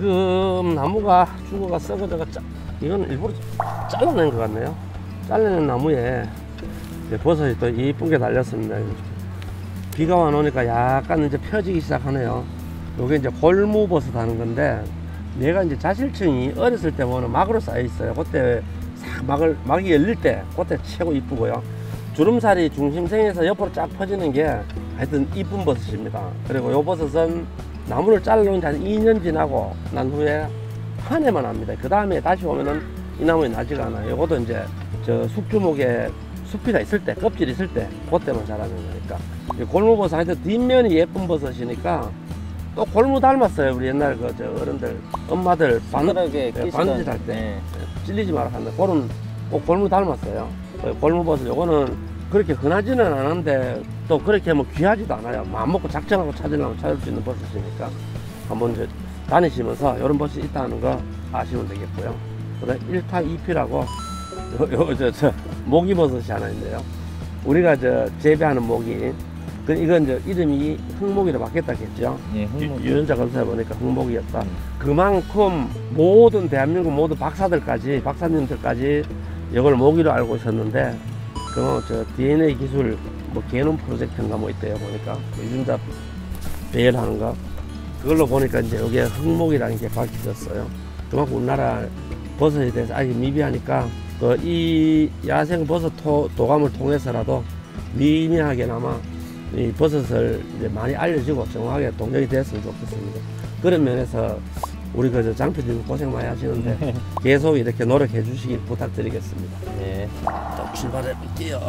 지금 나무가 죽어가 썩어져가 이건 일부러 잘라낸 것 같네요. 잘라낸 나무에 버섯이 또 이쁘게 달렸습니다. 비가 와 놓으니까 약간 이제 펴지기 시작하네요. 요게 이제 골무버섯 하는 건데, 얘가 이제 자실층이 어렸을 때 보면 막으로 쌓여 있어요. 그때 싹 막이 열릴 때 그때 최고 이쁘고요. 주름살이 중심생에서 옆으로 쫙 퍼지는 게 하여튼 이쁜 버섯입니다. 그리고 요 버섯은 나무를 잘라놓은 지 한 2년 지나고 난 후에 한 해만 합니다. 그 다음에 다시 오면은 이 나무에 나지가 않아요. 요것도 이제 저 숙주목에 숲이나 있을 때, 껍질이 있을 때, 그때만 자라는 거니까. 골무버섯 하여튼 뒷면이 예쁜 버섯이니까 또 골무 닮았어요. 우리 옛날 그 저 어른들, 엄마들 바느질 할 때 네. 찔리지 말라 하는데 그런 골무 닮았어요. 골무버섯 요거는 그렇게 흔하지는 않은데 또 그렇게 뭐 귀하지도 않아요. 마음먹고 작정하고 찾으려면 찾을 수 있는 버섯이니까 한번 이제 다니시면서 이런 버섯이 있다는 거 아시면 되겠고요. 그다음 1타 2피라고 저 모기버섯이 하나 있는데요. 우리가 저 재배하는 모기, 그 이건 이제 이름이 흑모기로 바뀌었다겠죠. 예, 흑모기. 유전자 검사해 보니까 흑모기였다. 그만큼 모든 대한민국 모든 박사님들까지 이걸 모기로 알고 있었는데, 그럼 저 DNA 기술 뭐 게놈 프로젝트인가 뭐 있대요. 보니까 유전자 배열하는가 그걸로 보니까 이제 여기에 흑목이라는 게 밝혀졌어요. 그만큼 우리나라 버섯에 대해서 아직 미비하니까 이 야생 버섯 도감을 통해서라도 미미하게나마 이 버섯을 이제 많이 알려주고 정확하게 동력이 됐으면 좋겠습니다. 그런 면에서 우리 그 장피디님 고생 많이 하시는데 계속 이렇게 노력해 주시길 부탁드리겠습니다. 네, 또 출발해 볼게요.